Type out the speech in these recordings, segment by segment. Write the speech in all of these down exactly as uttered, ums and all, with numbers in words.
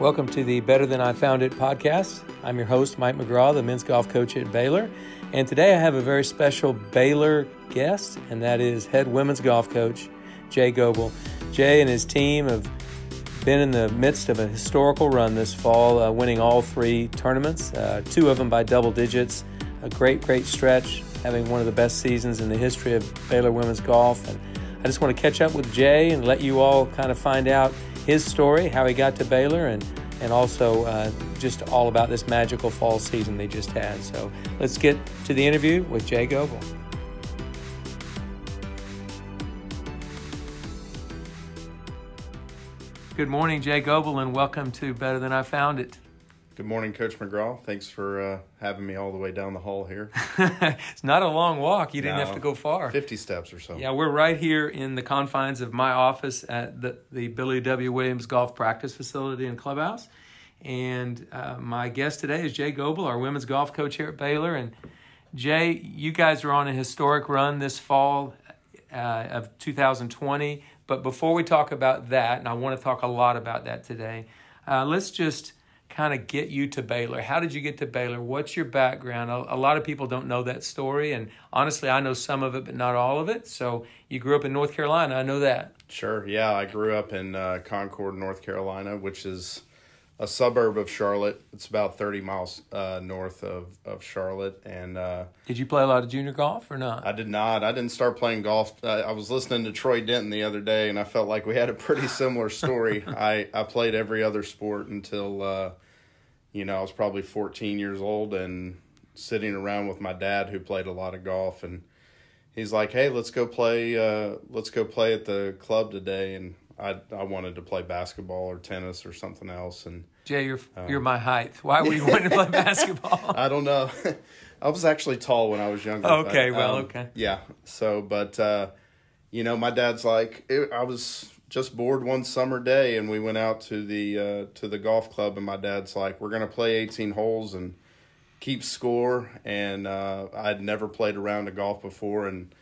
Welcome to the Better Than I Found It podcast. I'm your host, Mike McGraw, the men's golf coach at Baylor. And today I have a very special Baylor guest, and that is head women's golf coach, Jay Goble. Jay and his team have been in the midst of a historical run this fall, uh, winning all three tournaments, uh, two of them by double digits, a great, great stretch, having one of the best seasons in the history of Baylor women's golf. And I just want to catch up with Jay and let you all kind of find out his story, how he got to Baylor, and, and also uh, just all about this magical fall season they just had. So let's get to the interview with Jay Goble. Good morning, Jay Goble, and welcome to Better Than I Found It. Good morning, Coach McGraw. Thanks for uh, having me all the way down the hall here. It's not a long walk. You didn't no, have to go far. fifty steps or so. Yeah, we're right here in the confines of my office at the, the Billy W. Williams Golf Practice Facility and Clubhouse. And uh, my guest today is Jay Goble, our women's golf coach here at Baylor. And Jay, you guys are on a historic run this fall uh, of two thousand twenty. But before we talk about that, and I want to talk a lot about that today, uh, let's just kind of get you to Baylor. How did you get to Baylor? What's your background? A, a lot of people don't know that story, and honestly, I know some of it, but not all of it. So you grew up in North Carolina. I know that. Sure. Yeah, I grew up in uh, Concord, North Carolina, which is a suburb of Charlotte. It's about thirty miles uh, north of, of Charlotte. And uh, did you play a lot of junior golf or not? I did not. I didn't start playing golf. I, I was listening to Troy Denton the other day, and I felt like we had a pretty similar story. I, I played every other sport until, uh, you know, I was probably fourteen years old and sitting around with my dad who played a lot of golf. And he's like, hey, let's go play, uh, let's go play at the club today. And I I wanted to play basketball or tennis or something else. And Jay, you're um, you're my height. Why were you wanting to play basketball? I don't know. I was actually tall when I was younger. Okay, but, well, um, okay. Yeah. So, but, uh, you know, my dad's like, it, I was just bored one summer day, and we went out to the uh, to the golf club, and my dad's like, we're going to play eighteen holes and keep score. And uh, I'd never played a round of golf before, and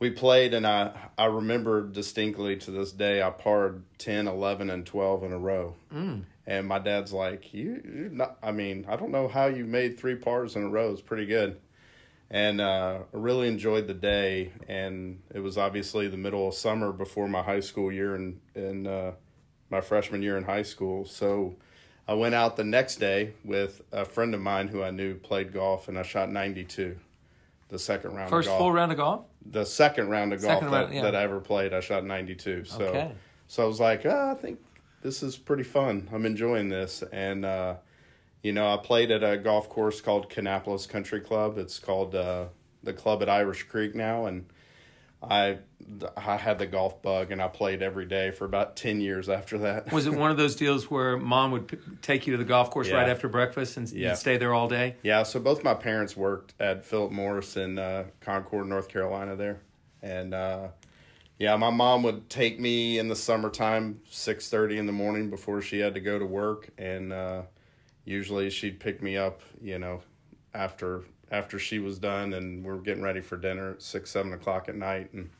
we played, and I, I remember distinctly to this day, I parred ten, eleven, and twelve in a row. Mm. And my dad's like, you, you're not, I mean, I don't know how you made three pars in a row. It's pretty good. And uh, I really enjoyed the day, and it was obviously the middle of summer before my high school year and, and uh, my freshman year in high school. So I went out the next day with a friend of mine who I knew played golf, and I shot ninety-two. The second round First of golf. First full round of golf? The second round of second golf round, that, yeah. that I ever played. I shot ninety-two. So okay. so I was like, oh, I think this is pretty fun. I'm enjoying this. And, uh, you know, I played at a golf course called Palos Country Club. It's called uh, the club at Irish Creek now. And I, I had the golf bug, and I played every day for about ten years after that. Was it one of those deals where mom would p- take you to the golf course yeah. right after breakfast and yeah. you'd stay there all day? Yeah, so both my parents worked at Philip Morris in uh, Concord, North Carolina there. And, uh, yeah, my mom would take me in the summertime, six thirty in the morning before she had to go to work. And uh, usually she'd pick me up, you know, after after she was done, and we were getting ready for dinner at six, seven o'clock at night. And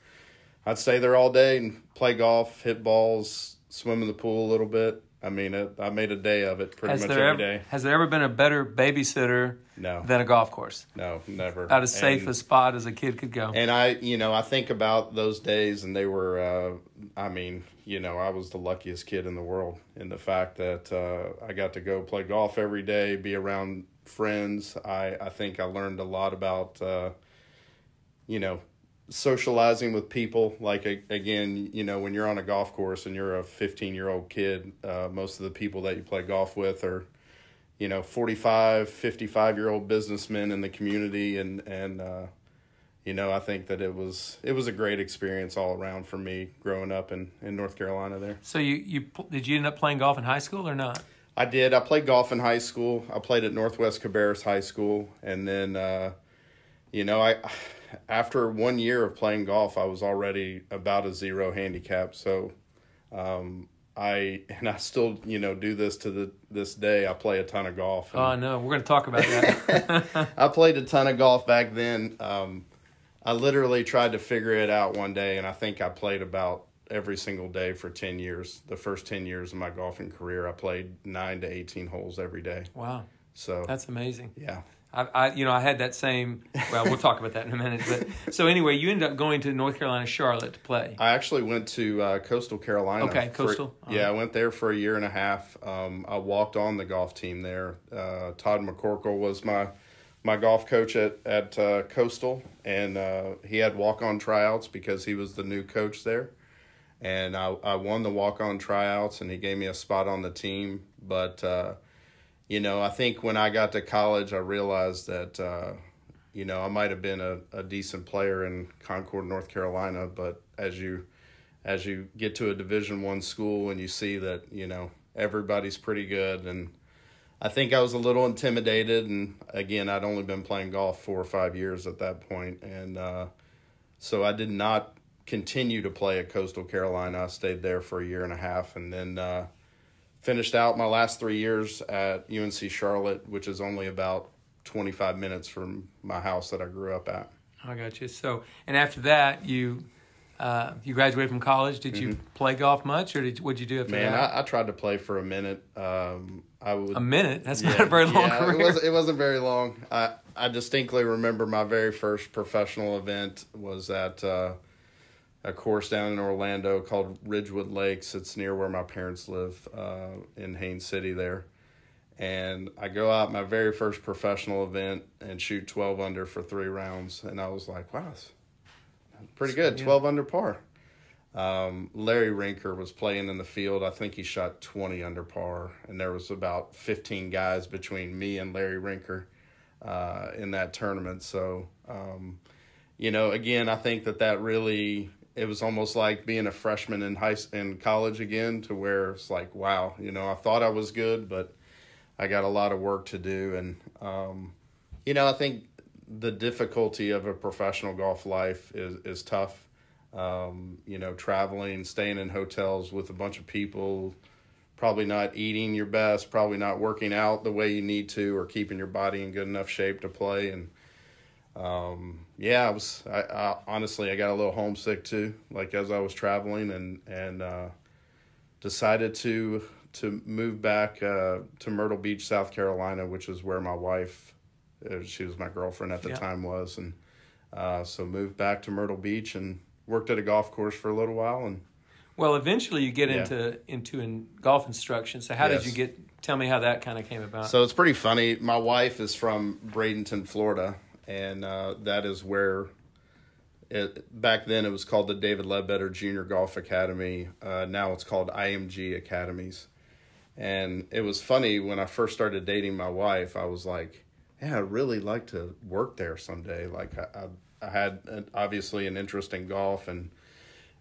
I'd stay there all day and play golf, hit balls, swim in the pool a little bit. I mean, it, I made a day of it pretty has much every ever, day. Has there ever been a better babysitter no. than a golf course? No, never. About as safe and, a spot as a kid could go. And I, you know, I think about those days, and they were, uh, I mean, you know, I was the luckiest kid in the world in the fact that uh, I got to go play golf every day, be around friends. I, I think I learned a lot about, uh, you know, socializing with people. Like, again, you know, when you're on a golf course and you're a fifteen-year-old kid, uh, most of the people that you play golf with are, you know, forty-five, fifty-five-year-old businessmen in the community. And, and uh, you know, I think that it was it was a great experience all around for me growing up in, in North Carolina there. So you, you did you end up playing golf in high school or not? I did. I played golf in high school. I played at Northwest Cabarrus High School. And then, uh, you know, I after one year of playing golf, I was already about a zero handicap. So um, I and I still, you know, do this to the, this day. I play a ton of golf. Oh, no. We're going to talk about that. I played a ton of golf back then. Um, I literally tried to figure it out one day, and I think I played about every single day for ten years. The first ten years of my golfing career, I played nine to eighteen holes every day. Wow. So that's amazing. Yeah. I, I you know, I had that same, well, we'll talk about that in a minute. But so anyway, you ended up going to North Carolina, Charlotte to play. I actually went to uh, Coastal Carolina. Okay, for, Coastal. All yeah, right. I went there for a year and a half. Um, I walked on the golf team there. Uh, Todd McCorkle was my my golf coach at, at uh, Coastal, and uh, he had walk-on tryouts because he was the new coach there. And I, I won the walk-on tryouts, and he gave me a spot on the team. But, uh, you know, I think when I got to college, I realized that, uh, you know, I might have been a, a decent player in Concord, North Carolina. But as you as you get to a Division One school and you see that, you know, everybody's pretty good, and I think I was a little intimidated. And, again, I'd only been playing golf four or five years at that point. And uh, so I did not continue to play at Coastal Carolina. I stayed there for a year and a half, and then uh, finished out my last three years at U N C Charlotte, which is only about twenty-five minutes from my house that I grew up at. I got you. So, and after that, you uh, you graduated from college. Did mm-hmm. you play golf much, or did what'd you do after Man, that? Man, I, I tried to play for a minute. Um, I would a minute. That's yeah, not a very long yeah, career. It wasn't, it wasn't very long. I I distinctly remember my very first professional event was at. Uh, a course down in Orlando called Ridgewood Lakes. It's near where my parents live uh, in Haines City there. And I go out my very first professional event and shoot twelve under for three rounds. And I was like, wow, that's pretty good, twelve under par. Um, Larry Rinker was playing in the field. I think he shot twenty under par. And there was about fifteen guys between me and Larry Rinker uh, in that tournament. So, um, you know, again, I think that that really... It was almost like being a freshman in high in college again, to where it's like, wow, you know, I thought I was good, but I got a lot of work to do. And, um, you know, I think the difficulty of a professional golf life is, is tough. Um, you know, traveling, staying in hotels with a bunch of people, probably not eating your best, probably not working out the way you need to, or keeping your body in good enough shape to play. And, Um, yeah, I was, I, I, honestly, I got a little homesick too, like as I was traveling, and, and, uh, decided to, to move back, uh, to Myrtle Beach, South Carolina, which is where my wife, she was my girlfriend at the yeah. time was. And, uh, so moved back to Myrtle Beach and worked at a golf course for a little while. And well, eventually you get yeah. into, into in golf instruction. So how yes. did you get, tell me how that kind of came about. So it's pretty funny. My wife is from Bradenton, Florida. And uh, that is where, it, back then it was called the David Ledbetter Junior Golf Academy. Uh, now it's called I M G Academies. And it was funny, when I first started dating my wife, I was like, yeah, I'd really like to work there someday. Like I, I, I had an, obviously an interest in golf and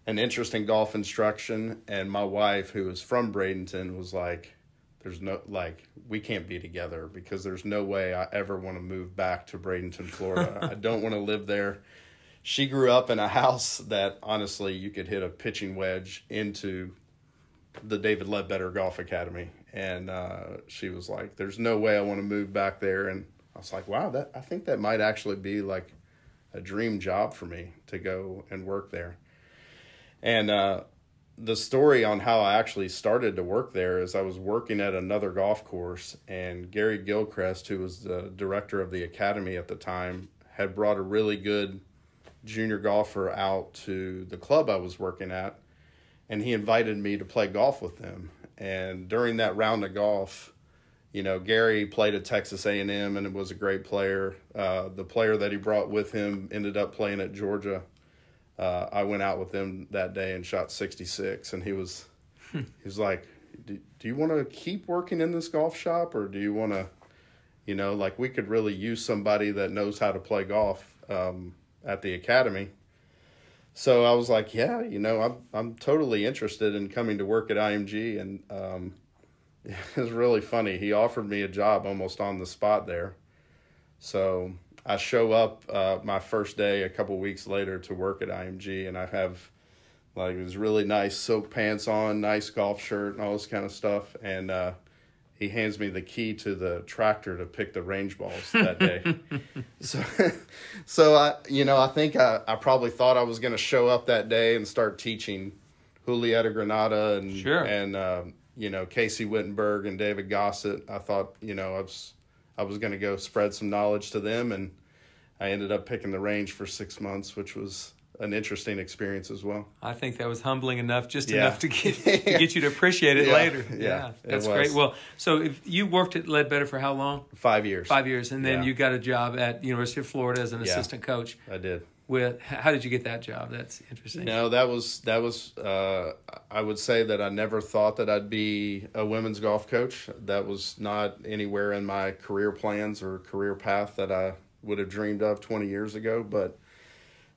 an interest in golf instruction. And my wife, who was from Bradenton, was like, there's no, like, we can't be together because there's no way I ever want to move back to Bradenton, Florida. I don't want to live there. She grew up in a house that, honestly, you could hit a pitching wedge into the David Ledbetter Golf Academy. And uh, she was like, there's no way I want to move back there. And I was like, wow, that I think that might actually be like a dream job for me to go and work there. And, uh, the story on how I actually started to work there is I was working at another golf course, and Gary Gilchrist, who was the director of the academy at the time, had brought a really good junior golfer out to the club I was working at, and he invited me to play golf with them. And during that round of golf, you know, Gary played at Texas A and M and was a great player. Uh, the player that he brought with him ended up playing at Georgia. Uh, I went out with him that day and shot sixty-six, and he was, he was like, do, do you want to keep working in this golf shop, or do you want to, you know, like, we could really use somebody that knows how to play golf um, at the academy. So I was like, yeah, you know, I'm I'm totally interested in coming to work at I M G, and um, it was really funny. He offered me a job almost on the spot there, so. I show up uh, my first day a couple weeks later to work at I M G, and I have like these really nice silk pants on, nice golf shirt, and all this kind of stuff. And uh, he hands me the key to the tractor to pick the range balls that day. so, so I, you know, I think I, I probably thought I was going to show up that day and start teaching Julieta Granada and sure. and uh, you know, Casey Wittenberg and David Gossett. I thought, you know, I was I was going to go spread some knowledge to them, and I ended up picking the range for six months, which was an interesting experience as well. I think that was humbling enough, just yeah. enough to get to get you to appreciate it yeah. later. Yeah, yeah. that's great. Well, so if you worked at Ledbetter for how long? Five years. Five years, and then yeah. you got a job at University of Florida as an yeah, assistant coach. I did. With how did you get that job? That's interesting. No, that was that was. Uh, I would say that I never thought that I'd be a women's golf coach. That was not anywhere in my career plans or career path that I would have dreamed of twenty years ago, but.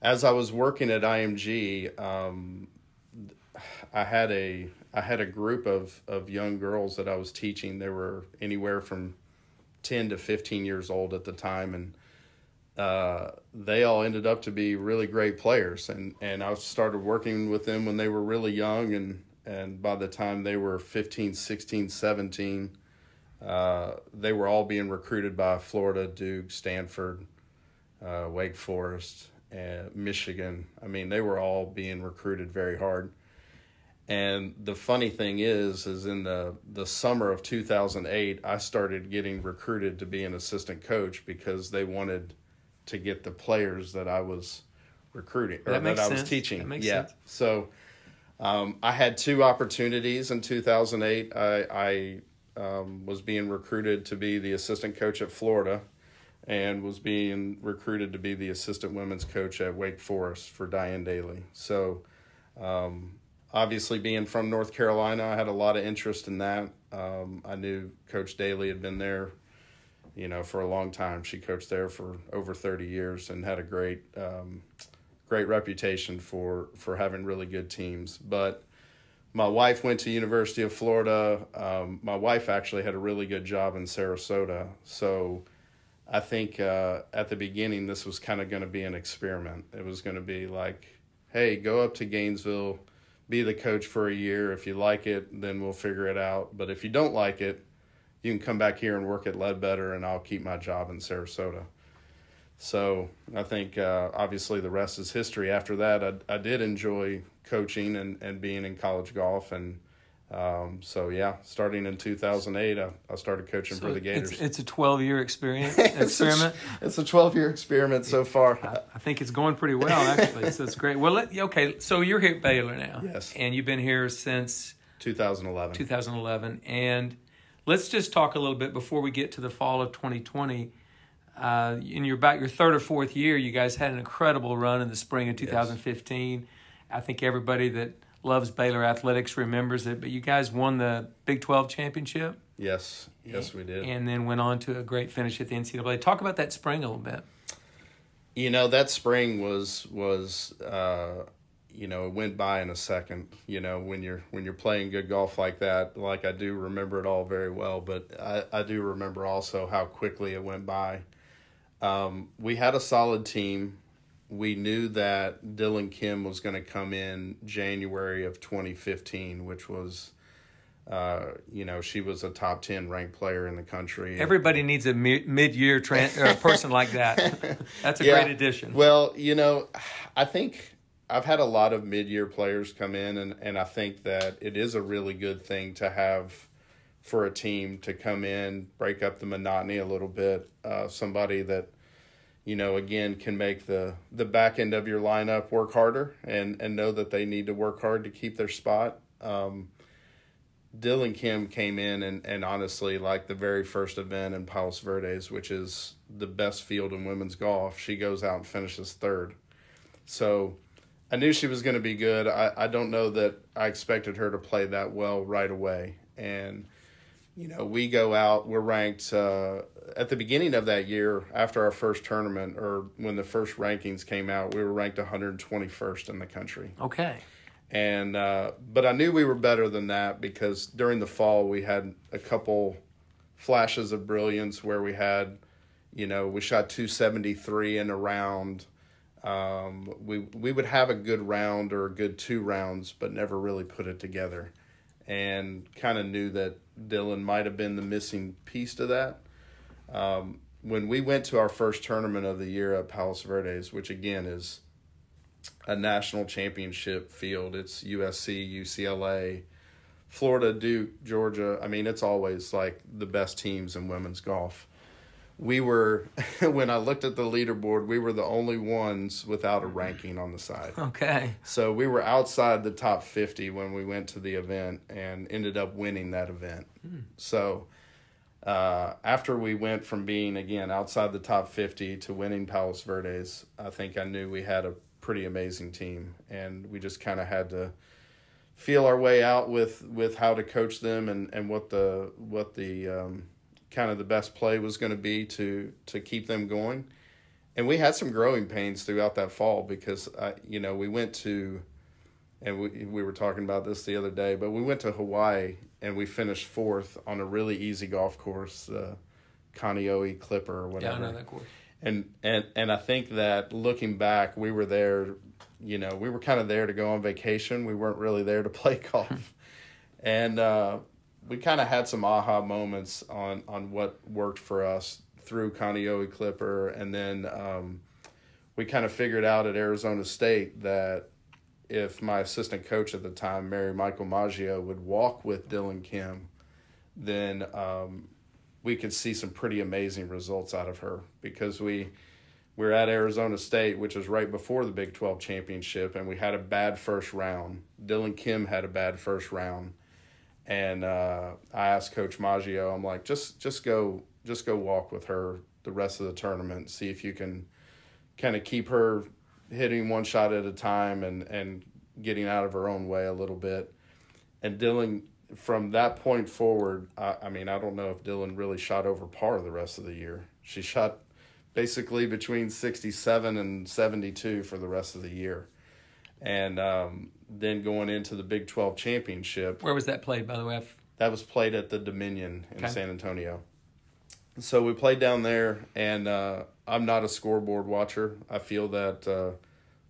As I was working at I M G, um, I had a I had a group of, of young girls that I was teaching. They were anywhere from ten to fifteen years old at the time, and uh, they all ended up to be really great players. And, and I started working with them when they were really young, and, and by the time they were fifteen, sixteen, seventeen, uh, they were all being recruited by Florida, Duke, Stanford, uh, Wake Forest, and Michigan. I mean, they were all being recruited very hard. And the funny thing is, is in the, the summer of two thousand eight, I started getting recruited to be an assistant coach because they wanted to get the players that I was recruiting or that, that I sense. was teaching. That makes yeah. sense. So um, I had two opportunities in two thousand eight. I, I um, was being recruited to be the assistant coach at Florida, and was being recruited to be the assistant women's coach at Wake Forest for Diane Daly. So um, obviously being from North Carolina, I had a lot of interest in that. Um, I knew Coach Daly had been there, you know, for a long time. She coached there for over thirty years and had a great um, great reputation for, for having really good teams. But my wife went to University of Florida. Um, my wife actually had a really good job in Sarasota. So I think uh, at the beginning, this was kind of going to be an experiment. It was going to be like, hey, go up to Gainesville, be the coach for a year. If you like it, then we'll figure it out. But if you don't like it, you can come back here and work at Ledbetter, and I'll keep my job in Sarasota. So I think uh, obviously the rest is history. After that, I, I did enjoy coaching and, and being in college golf, and Um, so yeah, starting in two thousand eight, I, I started coaching so for the Gators. It's, it's a twelve year experience experiment. It's a twelve year experiment so far. I, I think it's going pretty well, actually. So it's great. Well, let, okay. So you're here at Baylor now. Yes. And you've been here since twenty eleven, two thousand eleven. And let's just talk a little bit before we get to the fall of twenty twenty. Uh, in your about your third or fourth year, you guys had an incredible run in the spring of two thousand fifteen. Yes. I think everybody that loves Baylor athletics remembers it, but you guys won the Big twelve championship. Yes, yes we did. And then went on to a great finish at the N C double A. Talk about that spring a little bit. You know, that spring was was uh, you know, it went by in a second. You know, when you're when you're playing good golf like that, like I do remember it all very well, but I, I do remember also how quickly it went by. Um, we had a solid team. We knew that Dylan Kim was going to come in January of twenty fifteen, which was, uh, you know, she was a top ten ranked player in the country. Everybody needs a mid-year trans- or a person like that. That's a yeah. great addition. Well, you know, I think I've had a lot of mid-year players come in, and, and I think that it is a really good thing to have for a team to come in, break up the monotony a little bit, uh, somebody that, you know, again, can make the, the back end of your lineup work harder and, and know that they need to work hard to keep their spot. Um, Dylan Kim came in and, and honestly, like the very first event in Palos Verdes, which is the best field in women's golf, she goes out and finishes third. So I knew she was going to be good. I, I don't know that I expected her to play that well right away. And you know, we go out, we're ranked uh, at the beginning of that year after our first tournament, or when the first rankings came out, we were ranked one hundred twenty-first in the country. Okay. And, uh, but I knew we were better than that because during the fall we had a couple flashes of brilliance where we had, you know, we shot two seventy-three in a round. Um, we, we would have a good round or a good two rounds, but never really put it together. And kind of knew that Dylan might have been the missing piece to that. Um, when we went to our first tournament of the year at Palos Verdes, which again is a national championship field. It's U S C, U C L A, Florida, Duke, Georgia. I mean, it's always like the best teams in women's golf. We were, when I looked at the leaderboard, we were the only ones without a ranking on the side. Okay. So we were outside the top fifty when we went to the event and ended up winning that event. Hmm. So uh, after we went from being, again, outside the top fifty to winning Palos Verdes, I think I knew we had a pretty amazing team. And we just kind of had to feel our way out with, with how to coach them and, and what the what the um, – kind of the best play was going to be to to keep them going. And we had some growing pains throughout that fall because, I, you know, we went to, and we we were talking about this the other day, but we went to Hawaii and we finished fourth on a really easy golf course, uh, Kaneohe Clipper or whatever. Yeah, I know that course. And, and, and I think that looking back, we were there, you know, we were kind of there to go on vacation. We weren't really there to play golf. and, uh, we kind of had some aha moments on, on what worked for us through Kaneohe Clipper. And then um, we kind of figured out at Arizona State that if my assistant coach at the time, Mary Michael Maggio, would walk with Dylan Kim, then um, we could see some pretty amazing results out of her. Because we we're at Arizona State, which is right before the Big twelve championship, and we had a bad first round. Dylan Kim had a bad first round. And uh, I asked Coach Maggio, I'm like, just just go just go walk with her the rest of the tournament, see if you can kind of keep her hitting one shot at a time and, and getting out of her own way a little bit. And Dylan, from that point forward, I, I mean, I don't know if Dylan really shot over par the rest of the year. She shot basically between sixty-seven and seventy-two for the rest of the year. And um, then going into the Big twelve championship. Where was that played, by the way? I've... That was played at the Dominion in okay. San Antonio. So we played down there, and uh, I'm not a scoreboard watcher. I feel that uh,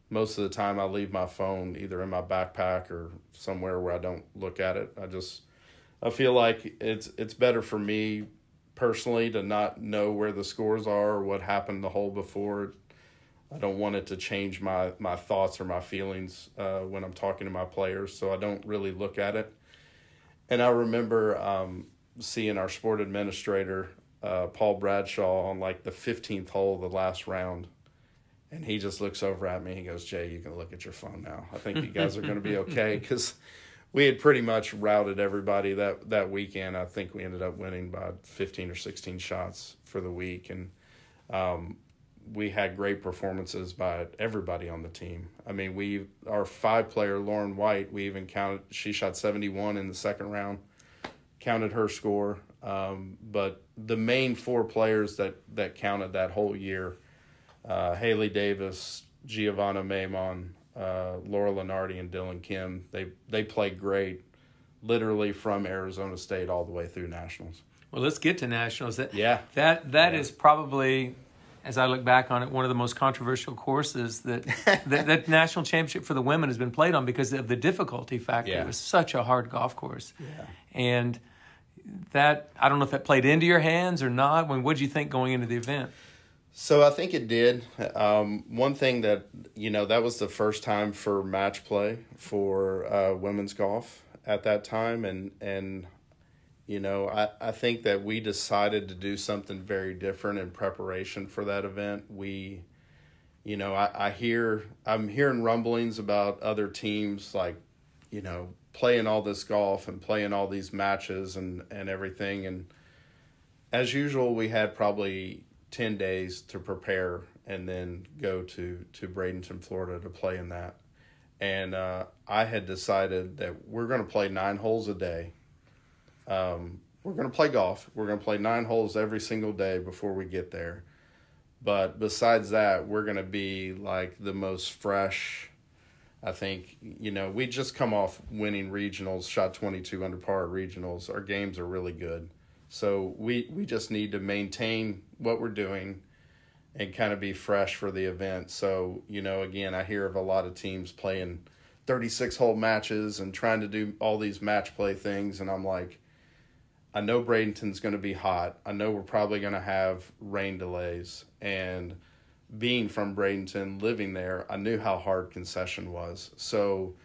most of the time I leave my phone either in my backpack or somewhere where I don't look at it. I just I feel like it's it's better for me personally to not know where the scores are or what happened the hole before. I don't want it to change my, my thoughts or my feelings uh, when I'm talking to my players, so I don't really look at it. And I remember um, seeing our sport administrator, uh, Paul Bradshaw, on like the fifteenth hole of the last round, and he just looks over at me and he goes, Jay, you can look at your phone now. I think you guys are going to be okay, because we had pretty much routed everybody that, that weekend. I think we ended up winning by fifteen or sixteen shots for the week, and um, – we had great performances by everybody on the team. I mean, we our five-player, Lauren White, we even counted. She shot seventy-one in the second round, counted her score. Um, but the main four players that, that counted that whole year, uh, Haley Davis, Giovanna Maimon, uh, Laura Lenardi, and Dylan Kim, they, they played great literally from Arizona State all the way through Nationals. Well, let's get to Nationals. That, yeah. That, that yeah. is probably... As I look back on it, one of the most controversial courses that that, that national championship for the women has been played on because of the difficulty factor. Yeah. It was such a hard golf course. Yeah. And that, I don't know if that played into your hands or not. When, what did you think going into the event? So I think it did. Um, one thing that, you know, that was the first time for match play for uh, women's golf at that time. And, and you know, I, I think that we decided to do something very different in preparation for that event. We, you know, I, I hear, I'm hearing rumblings about other teams, like, you know, playing all this golf and playing all these matches and, and everything. And as usual, we had probably ten days to prepare and then go to, to Bradenton, Florida to play in that. And uh, I had decided that we're going to play nine holes a day. Um, we're going to play golf. We're going to play nine holes every single day before we get there. But besides that, we're going to be like the most fresh. I think, you know, we just come off winning regionals, shot twenty-two under par regionals. Our games are really good. So we, we just need to maintain what we're doing and kind of be fresh for the event. So, you know, again, I hear of a lot of teams playing thirty-six hole matches and trying to do all these match play things. And I'm like, I know Bradenton's going to be hot. I know we're probably going to have rain delays. And being from Bradenton, living there, I knew how hard Concession was. So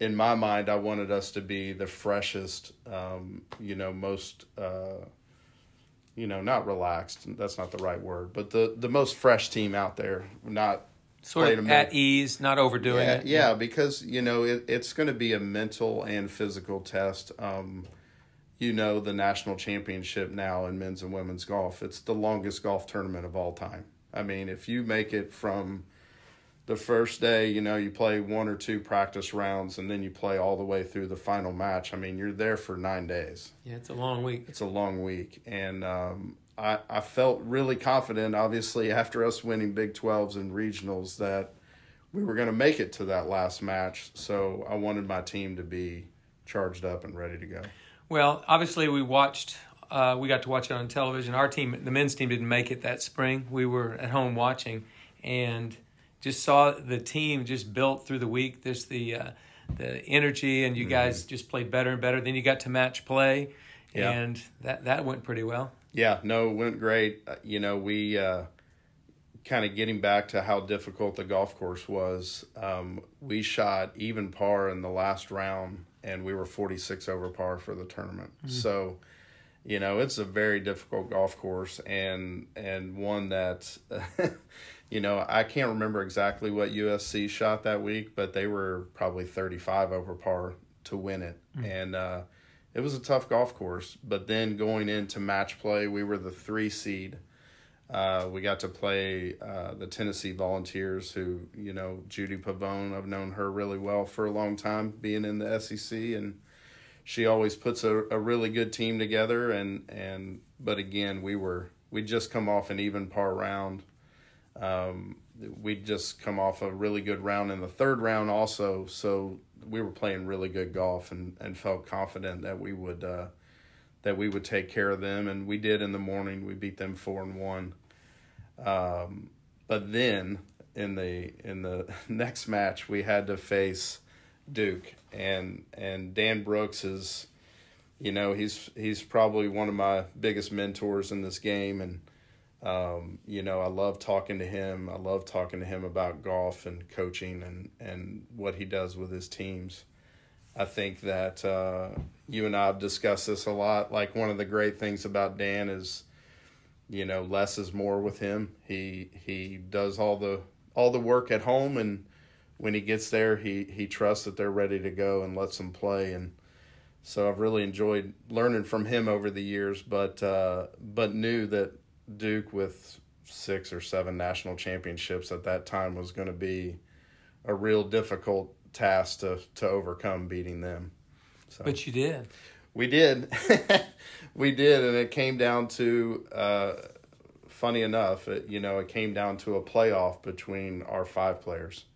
in my mind, I wanted us to be the freshest, um, you know, most, uh, you know, not relaxed. That's not the right word, but the, the most fresh team out there, not sort of at ease, not overdoing yeah, it. Yeah, yeah, because, you know, it, it's going to be a mental and physical test. Um, you know, the national championship now in men's and women's golf, it's the longest golf tournament of all time. I mean, if you make it from the first day, you know, you play one or two practice rounds and then you play all the way through the final match. I mean, you're there for nine days. Yeah, it's a long week. It's a long week. And um, I, I felt really confident, obviously, after us winning Big twelves and regionals, that we were going to make it to that last match. So I wanted my team to be charged up and ready to go. Well, obviously, we watched Uh, we got to watch it on television. Our team, the men's team, didn't make it that spring. We were at home watching, and just saw the team just built through the week. This the uh, the energy, and you mm-hmm. guys just played better and better. Then you got to match play, yeah. and that that went pretty well. Yeah, no, it went great. You know, we uh, kind of getting back to how difficult the golf course was. Um, we shot even par in the last round, and we were forty-six over par for the tournament. Mm-hmm. So. You know, it's a very difficult golf course, and and one that, you know, I can't remember exactly what U S C shot that week, but they were probably thirty-five over par to win it. Mm-hmm. And uh, it was a tough golf course. But then going into match play, we were the three seed. Uh, we got to play uh, the Tennessee Volunteers, who, you know, Judy Pavone, I've known her really well for a long time, being in the S E C, and she always puts a, a really good team together, and, and but again, we were we just come off an even par round. Um, we'd just come off a really good round in the third round also, so we were playing really good golf and, and felt confident that we would uh, that we would take care of them, and we did in the morning. We beat them four and one. Um, but then in the in the next match, we had to face Duke, and and Dan Brooks is, you know, he's he's probably one of my biggest mentors in this game, and um, you know, I love talking to him. I love talking to him about golf and coaching and and what he does with his teams. I think that uh, you and I have discussed this a lot. Like, one of the great things about Dan is, you know, less is more with him. He he does all the all the work at home, and when he gets there, he, he trusts that they're ready to go and lets them play. And so I've really enjoyed learning from him over the years, but uh, but knew that Duke, with six or seven national championships at that time, was going to be a real difficult task to, to overcome beating them. So, but you did. We did. We did, and it came down to uh, – funny enough, it, you know, it came down to a playoff between our five players.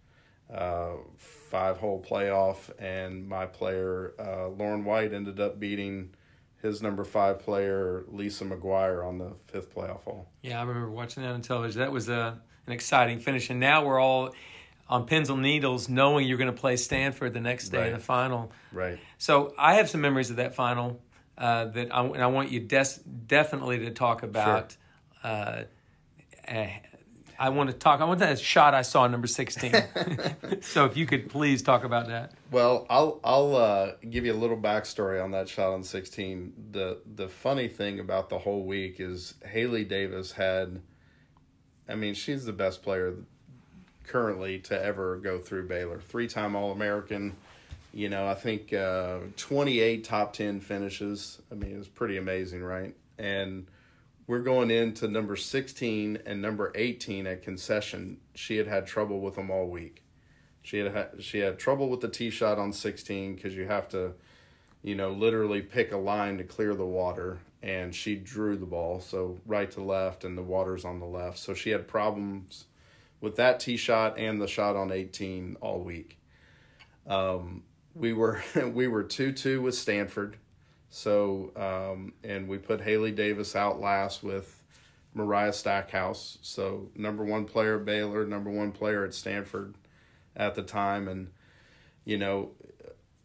Uh, five hole playoff, and my player uh, Lauren White ended up beating his number five player Lisa McGuire on the fifth playoff hole. Yeah, I remember watching that on television. That was a an exciting finish, and now we're all on pins and needles, knowing you're going to play Stanford the next day right. in the final. Right. So I have some memories of that final uh, that I and I want you des- definitely to talk about. Sure. Uh, uh, I want to talk. I want that shot I saw number sixteen. So if you could please talk about that. Well, I'll I'll uh, give you a little backstory on that shot on sixteen. The the funny thing about the whole week is Haley Davis had, I mean, she's the best player currently to ever go through Baylor. Three-time All-American, you know, I think uh, twenty-eight top ten finishes. I mean, it was pretty amazing, right? And we're going into number sixteen and number eighteen at Concession. She had had trouble with them all week. She had, had she had trouble with the tee shot on sixteen because you have to, you know, literally pick a line to clear the water. And she drew the ball, so right to left, and the water's on the left. So she had problems with that tee shot and the shot on eighteen all week. Um, we were we were two two with Stanford. So, um, and we put Haley Davis out last with Mariah Stackhouse. So number one player at Baylor, number one player at Stanford at the time. And, you know,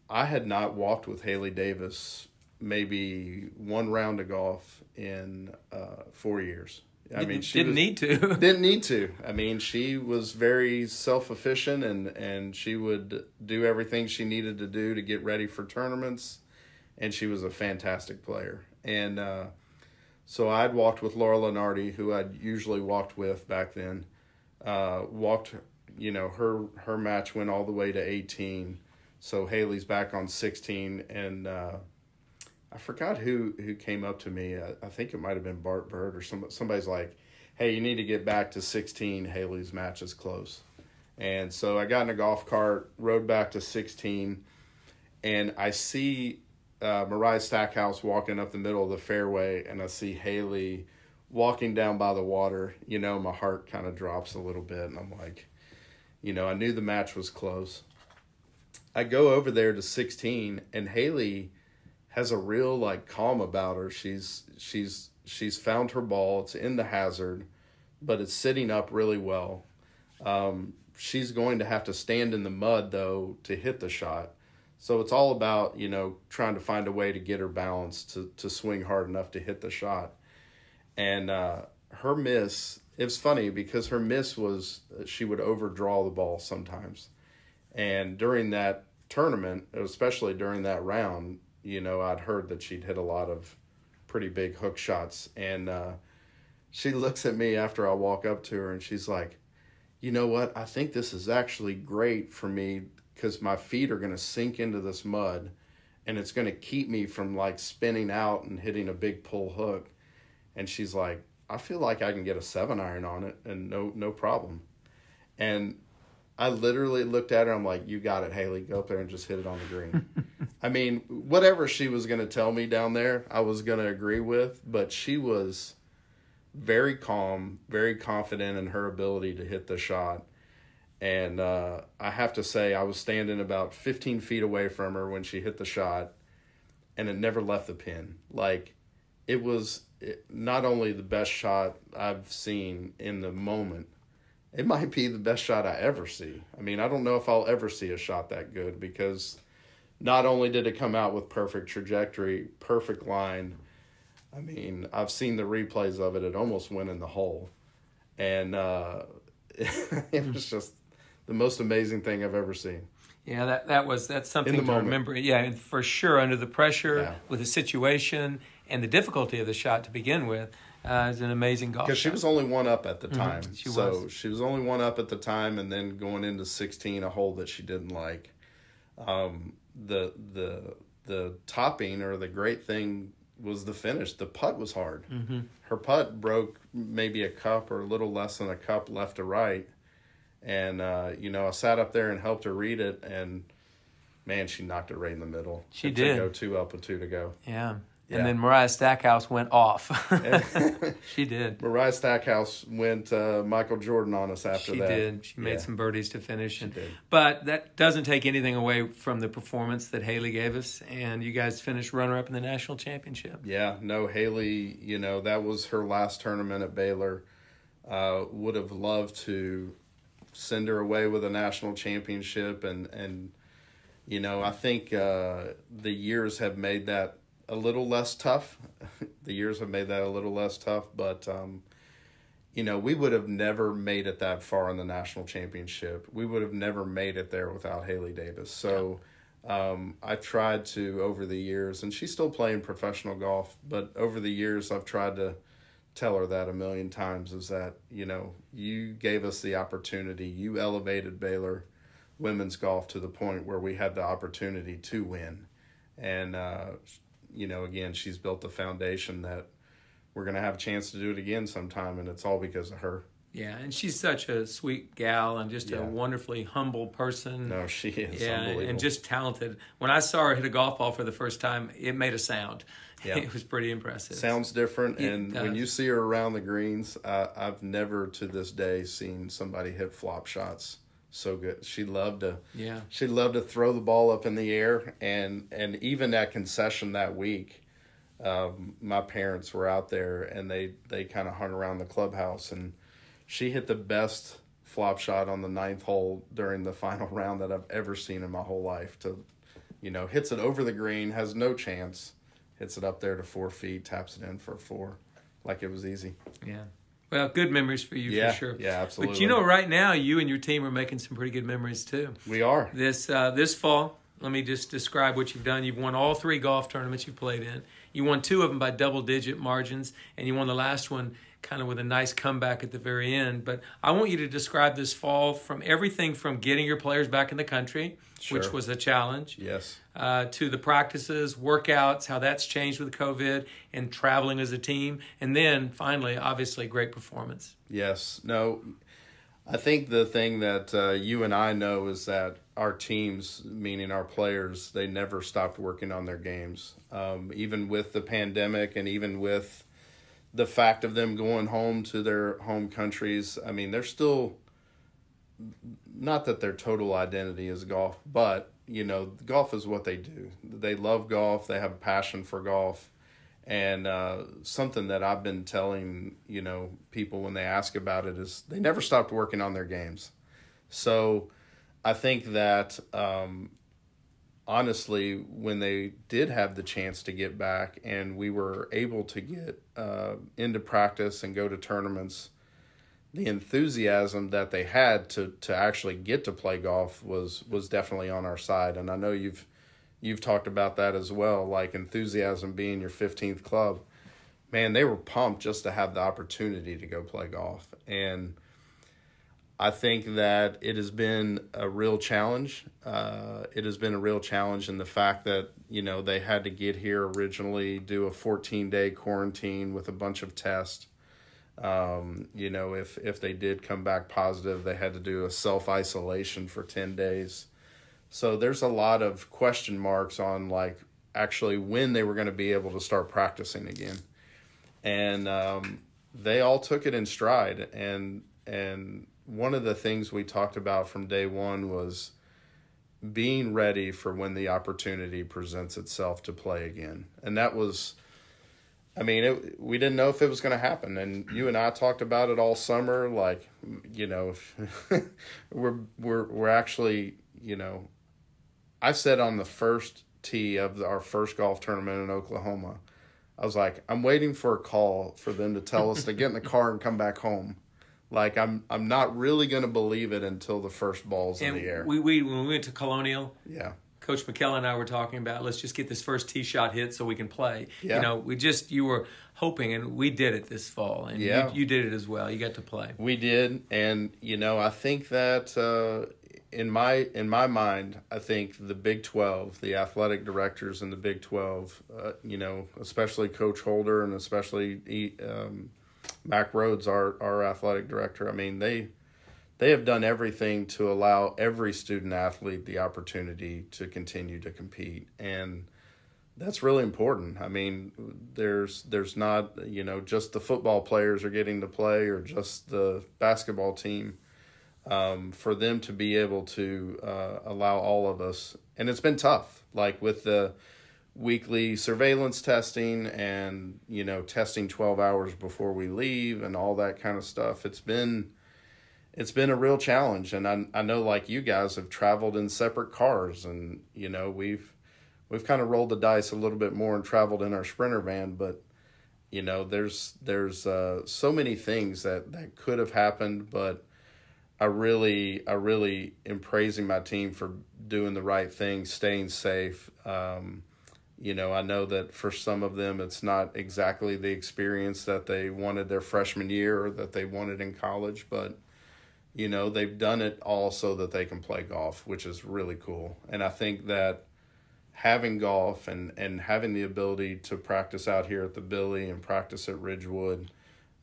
I had not walked with Haley Davis maybe one round of golf in uh, four years. I didn't, mean, she didn't was, need to. Didn't need to. I mean, she was very self-efficient, and, and she would do everything she needed to do to get ready for tournaments, and she was a fantastic player. And uh, so I'd walked with Laura Lenardi, who I'd usually walked with back then. Uh, walked, you know, her her match went all the way to eighteen, so Haley's back on sixteen, and uh, I forgot who, who came up to me. I, I think it might have been Bart Bird or some, somebody's like, hey, you need to get back to sixteen. Haley's match is close. And so I got in a golf cart, rode back to sixteen, and I see uh, Mariah Stackhouse walking up the middle of the fairway, and I see Haley walking down by the water. You know, my heart kind of drops a little bit, and I'm like, you know, I knew the match was close. I go over there to sixteen, and Haley has a real like calm about her. She's she's she's found her ball. It's in the hazard, but it's sitting up really well. Um, she's going to have to stand in the mud though to hit the shot. So it's all about, you know, trying to find a way to get her balance to to swing hard enough to hit the shot. And uh, her miss, it's funny because her miss was she would overdraw the ball sometimes. And during that tournament, especially during that round, you know, I'd heard that she'd hit a lot of pretty big hook shots. And uh, she looks at me after I walk up to her, and she's like, you know what? I think this is actually great for me because my feet are going to sink into this mud, and it's going to keep me from, like, spinning out and hitting a big pull hook. And she's like, I feel like I can get a seven iron on it and no no problem. And I literally looked at her. I'm like, you got it, Haley. Go up there and just hit it on the green. I mean, whatever she was going to tell me down there, I was going to agree with. But she was very calm, very confident in her ability to hit the shot. And uh, I have to say, I was standing about fifteen feet away from her when she hit the shot, and it never left the pin. Like, it was not only the best shot I've seen in the moment, it might be the best shot I ever see. I mean, I don't know if I'll ever see a shot that good, because not only did it come out with perfect trajectory, perfect line. I mean, I've seen the replays of it. It almost went in the hole. And uh, it was just the most amazing thing I've ever seen. Yeah, that, that was that's something to moment. remember. Yeah, and for sure, under the pressure, yeah. with the situation and the difficulty of the shot to begin with, uh, is an amazing golf shot. Because she was only one up at the time. Mm-hmm. She so was. she was only one up at the time, and then going into sixteen, a hole that she didn't like. Um, the the the topping or the great thing was the finish. The putt was hard. Mm-hmm. Her putt broke maybe a cup or a little less than a cup left to right. And, uh, you know, I sat up there and helped her read it, and, man, she knocked it right in the middle. She it did. Go two up and two to go. Yeah. yeah. And then Mariah Stackhouse went off. She did. Mariah Stackhouse went uh, Michael Jordan on us after she that. She did. She made yeah. some birdies to finish. She and, did. But that doesn't take anything away from the performance that Haley gave us, and you guys finished runner-up in the national championship. Yeah. No, Haley, you know, that was her last tournament at Baylor. Uh, would have loved to send her away with a national championship, and and you know, I think uh the years have made that a little less tough. the years have made that a little less tough but um you know, we would have never made it that far in the national championship. We would have never made it there without Haley Davis. So um I've tried to, over the years, and she's still playing professional golf, but over the years I've tried to tell her that a million times, is that, you know, you gave us the opportunity. You elevated Baylor women's golf to the point where we had the opportunity to win. And, uh, you know, again, she's built the foundation that we're going to have a chance to do it again sometime, and it's all because of her. Yeah, and she's such a sweet gal, and just yeah. a wonderfully humble person. No, she is. Yeah, and just talented. When I saw her hit a golf ball for the first time, it made a sound. Yeah. It was pretty impressive. Sounds different, it and does. When you see her around the greens, uh, I've never to this day seen somebody hit flop shots so good. She loved to, yeah. She loved to throw the ball up in the air, and and even at Concession that week, um, my parents were out there, and they they kind of hung around the clubhouse, and she hit the best flop shot on the ninth hole during the final round that I've ever seen in my whole life. To, you know, hits it over the green, has no chance. Hits it up there to four feet, taps it in for four, like it was easy. Yeah, Well, good memories for you, yeah, for sure. Yeah, absolutely. But you know, right now, you and your team are making some pretty good memories too. We are. This uh, this fall, let me just describe what you've done. You've won all three golf tournaments you've played in. You won two of them by double-digit margins, and you won the last one kind of with a nice comeback at the very end. But I want you to describe this fall from everything from getting your players back in the country, sure, which was a challenge, yes, uh, to the practices, workouts, how that's changed with COVID, and traveling as a team. And then, finally, obviously, great performance. Yes. No, I think the thing that uh, you and I know is that our teams, meaning our players, they never stopped working on their games. Um, even with the pandemic and even with the fact of them going home to their home countries, I mean, they're still, not that their total identity is golf, but, you know, golf is what they do. They love golf. They have a passion for golf. And uh, something that I've been telling, you know, people when they ask about it is they never stopped working on their games. So I think that, um, honestly, when they did have the chance to get back and we were able to get uh, into practice and go to tournaments, the enthusiasm that they had to, to actually get to play golf was, was definitely on our side. And I know you've you've talked about that as well, like enthusiasm being your fifteenth club. Man, they were pumped just to have the opportunity to go play golf. And I think that it has been a real challenge. Uh, it has been a real challenge in the fact that, you know, they had to get here originally, do a fourteen-day quarantine with a bunch of tests. Um, you know, if, if they did come back positive, they had to do a self-isolation for ten days. So there's a lot of question marks on, like, actually when they were going to be able to start practicing again. And um, they all took it in stride. And and one of the things we talked about from day one was being ready for when the opportunity presents itself to play again. And that was, I mean, it, we didn't know if it was going to happen. And you and I talked about it all summer, like, you know, we're, we're, we're actually, you know, I said on the first tee of our first golf tournament in Oklahoma, I was like, I'm waiting for a call for them to tell us to get in the car and come back home. Like, I'm I'm not really going to believe it until the first ball's and in the air. We, we When we went to Colonial, yeah, Coach McKellen and I were talking about, let's just get this first tee shot hit so we can play. Yeah. You know, we just, you were hoping, and we did it this fall. And yeah, you, you did it as well. You got to play. We did. And, you know, I think that uh, in my in my mind, I think the Big twelve, the athletic directors in the Big twelve, uh, you know, especially Coach Holder and especially um Mac Rhodes, our, our athletic director, I mean, they they have done everything to allow every student athlete the opportunity to continue to compete. And that's really important. I mean, there's there's not, you know, just the football players are getting to play or just the basketball team. Um, for them to be able to uh, allow all of us, and it's been tough, like with the weekly surveillance testing and, you know, testing twelve hours before we leave and all that kind of stuff. It's been, it's been a real challenge. And I, I know, like, you guys have traveled in separate cars and, you know, we've, we've kind of rolled the dice a little bit more and traveled in our Sprinter van, but, you know, there's, there's uh, so many things that, that could have happened, but I really, I really am praising my team for doing the right thing, staying safe. Um, You know, I know that for some of them, it's not exactly the experience that they wanted their freshman year or that they wanted in college, but, you know, they've done it all so that they can play golf, which is really cool. And I think that having golf and, and having the ability to practice out here at the Billy and practice at Ridgewood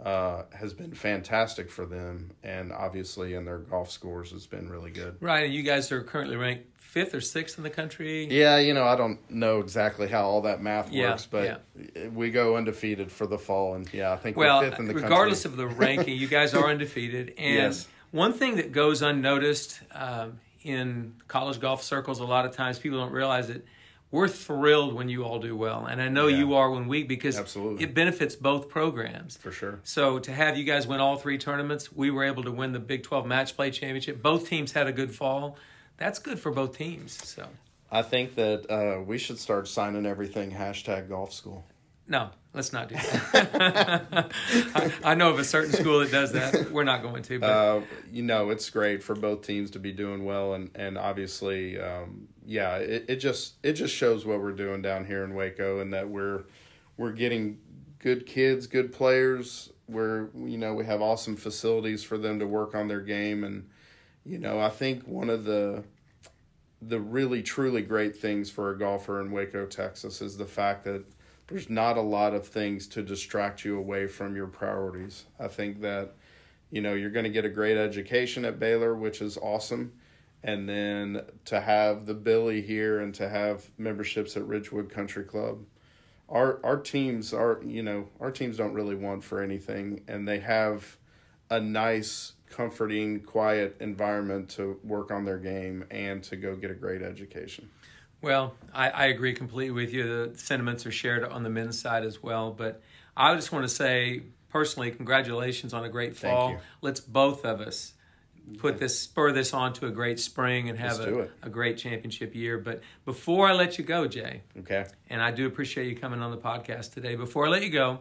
uh, has been fantastic for them. And obviously in their golf scores has been really good. Right. And you guys are currently ranked fifth or sixth in the country. Yeah, you know, I don't know exactly how all that math yeah, works, but yeah. we go undefeated for the fall, and yeah, I think well, we're fifth in the regardless country. Regardless of the ranking, you guys are undefeated. And yes. One thing that goes unnoticed um, in college golf circles a lot of times, people don't realize it. We're thrilled when you all do well, and I know yeah. you are when we, because Absolutely. It benefits both programs. For sure. So to have you guys win all three tournaments, we were able to win the Big twelve Match Play Championship. Both teams had a good fall. That's good for both teams. So I think that uh, we should start signing everything hashtag golf school. No, let's not do that. I, I know of a certain school that does that. We're not going to. But. Uh, you know, it's great for both teams to be doing well, and and obviously, um, yeah, it, it just it just shows what we're doing down here in Waco, and that we're we're getting good kids, good players. We're you know we have awesome facilities for them to work on their game, and you know I think one of the the really truly great things for a golfer in Waco, Texas, is the fact that there's not a lot of things to distract you away from your priorities. I think that, you know, you're going to get a great education at Baylor, which is awesome. And then to have the Billy here and to have memberships at Ridgewood Country Club, our our teams are, you know, our teams don't really want for anything. And they have a nice, comforting, quiet environment to work on their game and to go get a great education. Well, I, I agree completely with you. The sentiments are shared on the men's side as well. But I just want to say, personally, congratulations on a great fall. Let's both of us put yeah. this, spur this on to a great spring and have a, a great championship year. But before I let you go, Jay, okay, and I do appreciate you coming on the podcast today. Before I let you go,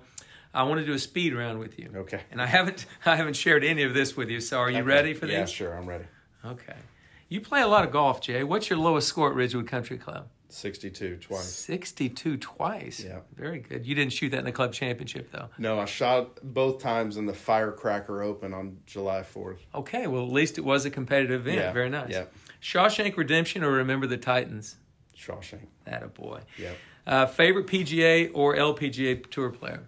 I want to do a speed round with you. Okay. And I haven't, I haven't shared any of this with you. So are you okay. ready for this? Yeah, sure. I'm ready. Okay. You play a lot of golf, Jay. What's your lowest score at Ridgewood Country Club? sixty-two twice. sixty-two twice? Yeah. Very good. You didn't shoot that in the club championship, though. No, I shot both times in the Firecracker Open on July fourth. Okay, well, at least it was a competitive event. Yeah. Very nice. Yeah. Shawshank Redemption or Remember the Titans? Shawshank. Attaboy. Yeah. Uh, favorite P G A or L P G A tour player?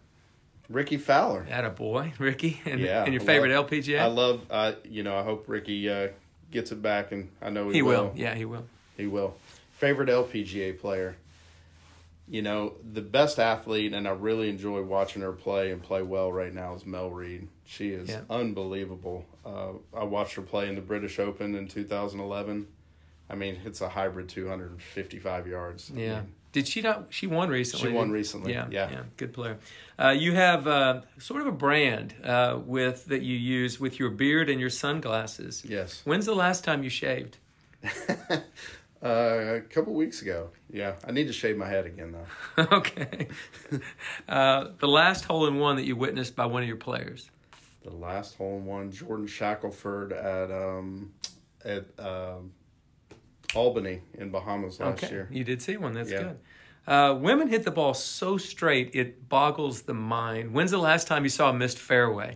Ricky Fowler. Attaboy, Ricky. And, yeah, and your I favorite love, L P G A? I love, uh, you know, I hope Ricky... Uh, gets it back, and I know he, he will. will. Yeah, he will. He will. Favorite L P G A player? You know, the best athlete, and I really enjoy watching her play and play well right now, is Mel Reed. She is yeah. unbelievable. Uh, I watched her play in the British Open in two thousand eleven. I mean, it's a hybrid two hundred fifty-five yards. Yeah. I mean, Did she not? She won recently. She won recently. Yeah, yeah. yeah. Good player. Uh, you have uh, sort of a brand uh, with that you use with your beard and your sunglasses. Yes. When's the last time you shaved? uh, a couple weeks ago. Yeah. I need to shave my head again, though. Okay. uh, the last hole-in-one that you witnessed by one of your players? The last hole-in-one, Jordan Shackelford at um, at. Um, Albany in Bahamas last okay. year. You did see one. That's yeah. good. Uh, women hit the ball so straight it boggles the mind. When's the last time you saw a missed fairway?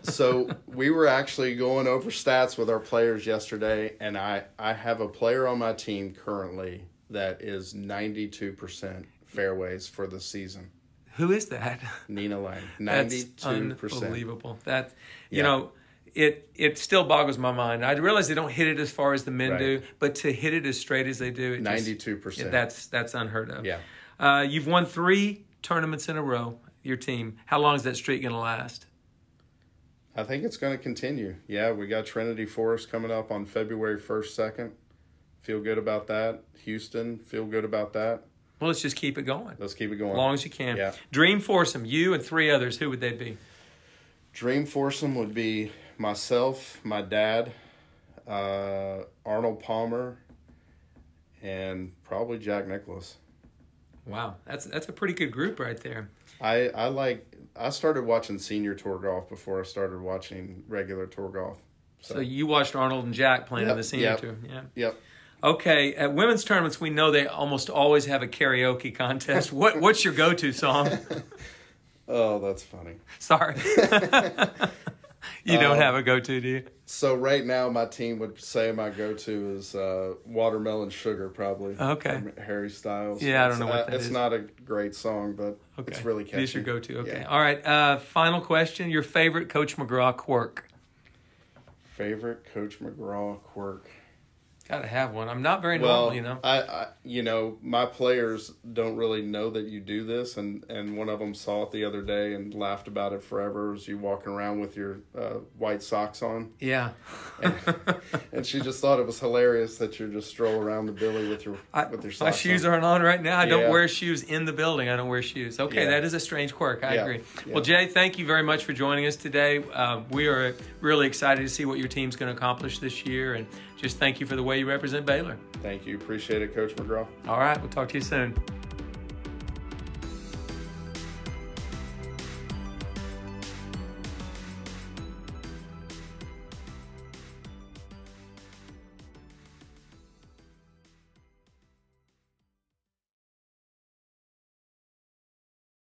So we were actually going over stats with our players yesterday, and I, I have a player on my team currently that is ninety-two percent fairways for the season. Who is that? Nina Lang. ninety-two percent. That's unbelievable. That, you yeah. know... It it still boggles my mind. I realize they don't hit it as far as the men right. do, but to hit it as straight as they do, it ninety-two percent. That's that's unheard of. Yeah, uh, you've won three tournaments in a row. Your team. How long is that streak going to last? I think it's going to continue. Yeah, we got Trinity Forest coming up on February first, second. Feel good about that. Houston, feel good about that. Well, let's just keep it going. Let's keep it going as long as you can. Yeah. Dream foursome, you and three others. Who would they be? Dream foursome would be myself, my dad, uh, Arnold Palmer, and probably Jack Nicklaus. Wow, that's that's a pretty good group right there. I, I like I started watching senior tour golf before I started watching regular tour golf. So, so you watched Arnold and Jack playing yep, in the senior yep, tour, yeah. Yep. Okay, at women's tournaments, we know they almost always have a karaoke contest. What what's your go-to song? Oh, that's funny. Sorry. You don't um, have a go-to, do you? So right now, my team would say my go-to is uh, Watermelon Sugar, probably. Okay. Harry Styles. Yeah, I don't know it's, what that uh, is. It's not a great song, but okay. it's really catchy. It's your go-to. Okay. Yeah. All right. Uh, final question. Your favorite Coach McGraw quirk? Favorite Coach McGraw quirk? Got to have one. I'm not very normal, well, you know. I, I, you know, my players don't really know that you do this, and, and one of them saw it the other day and laughed about it forever. As you walking around with your uh, white socks on, yeah, and, and she just thought it was hilarious that you just stroll around the Billy with your I, with your socks. My shoes on. aren't on right now. I yeah. don't wear shoes in the building. I don't wear shoes. Okay, yeah. that is a strange quirk. I yeah. agree. Yeah. Well, Jay, thank you very much for joining us today. Um, we are really excited to see what your team's going to accomplish this year, and just thank you for the way you represent Baylor. Thank you. Appreciate it, Coach McGraw. All right. We'll talk to you soon.